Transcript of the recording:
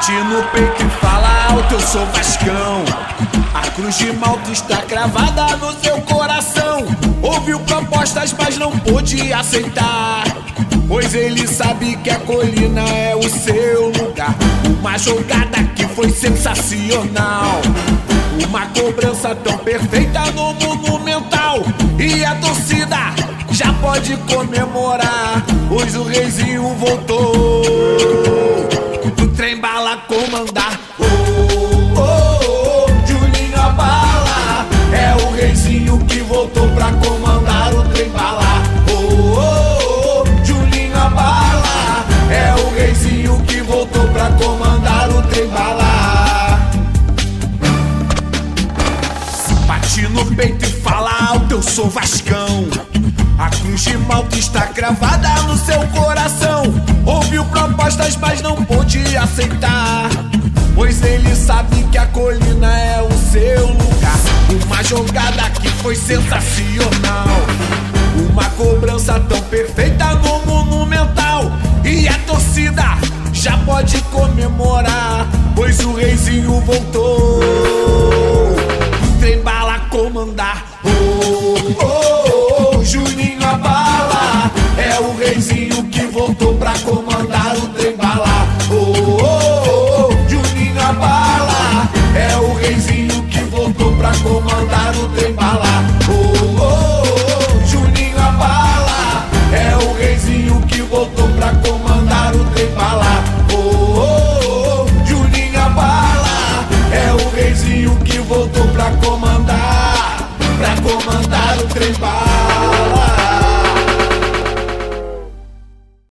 bate no peito e fala alto, eu sou Vascão. A cruz de Malta está cravada no seu coração. Ouviu propostas, mas não pôde aceitar, pois ele sabe que a colina é o seu lugar. Uma jogada que foi sensacional, uma cobrança tão perfeita no Monumental. E a torcida já pode comemorar, hoje o Reizinho voltou do trem bala comandar. Oh, oh, oh, Juninho a bala, é o Reizinho que voltou pra comandar o trem bala. Oh, oh, oh, Juninho a bala, é o Reizinho que voltou pra comandar o trem bala. Bate no peito e fala alto, eu sou Vascão. A cruz de Malta está cravada no seu coração. Ouviu propostas, mas não pôde aceitar, pois ele sabe que a colina é o seu lugar. Uma jogada que foi sensacional, uma cobrança tão perfeita no Monumental. E a torcida já pode comemorar, pois o Reizinho voltou o trem bala comandar. Oh, oh, oh, Juninho a bala, é o Reizinho que voltou pra comandar o trem bala. Oh, oh, oh, Juninho a bala, é o Reizinho que voltou pra comandar o trem bala. Oh, oh, oh, Juninho a bala, é o Reizinho que voltou pra comandar o trem bala. Oh, oh, oh, Juninho a bala, é o Reizinho que voltou pra comandar o trem bala.